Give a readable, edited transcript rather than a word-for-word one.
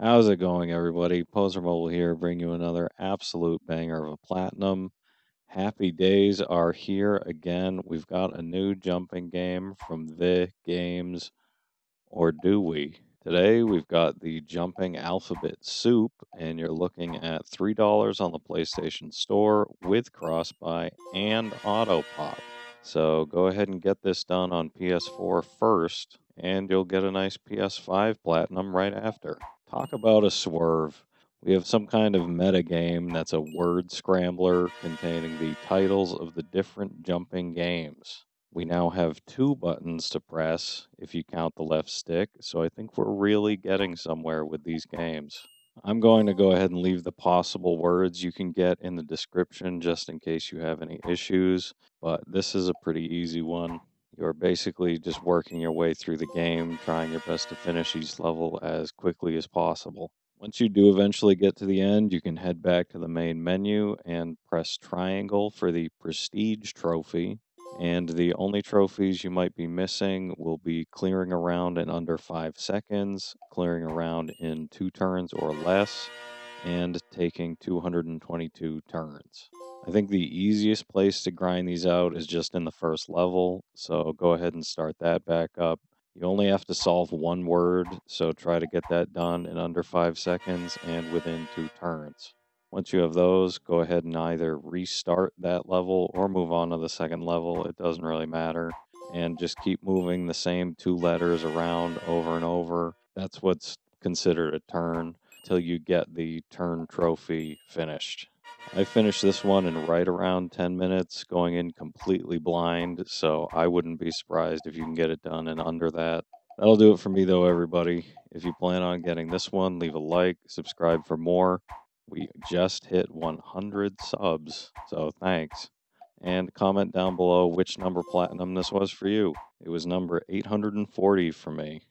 How's it going, everybody? Pozermobil here, bring you another absolute banger of a platinum. Happy days are here again. We've got a new jumping game from The Games, or do we? Today we've got The Jumping Alphabet Soup, and you're looking at $3 on the PlayStation Store with Crossbuy and Autopop. So go ahead and get this done on PS4 first, and you'll get a nice PS5 platinum right after. Talk about a swerve. We have some kind of meta game that's a word scrambler containing the titles of the different jumping games. We now have two buttons to press if you count the left stick, so I think we're really getting somewhere with these games. I'm going to go ahead and leave the possible words you can get in the description just in case you have any issues, but this is a pretty easy one. You're basically just working your way through the game, trying your best to finish each level as quickly as possible. Once you do eventually get to the end, you can head back to the main menu and press triangle for the prestige trophy. And the only trophies you might be missing will be clearing around in under 5 seconds, clearing around in 2 turns or less, and taking 222 turns. I think the easiest place to grind these out is just in the first level, so go ahead and start that back up. You only have to solve one word, so try to get that done in under 5 seconds and within 2 turns. Once you have those, go ahead and either restart that level or move on to the second level. It doesn't really matter. And just keep moving the same 2 letters around over and over. That's what's considered a turn, till you get the turn trophy finished. I finished this one in right around 10 minutes, going in completely blind, so I wouldn't be surprised if you can get it done in under that. That'll do it for me though, everybody. If you plan on getting this one, leave a like, subscribe for more. We just hit 100 subs, so thanks. And comment down below which number platinum this was for you. It was number 840 for me.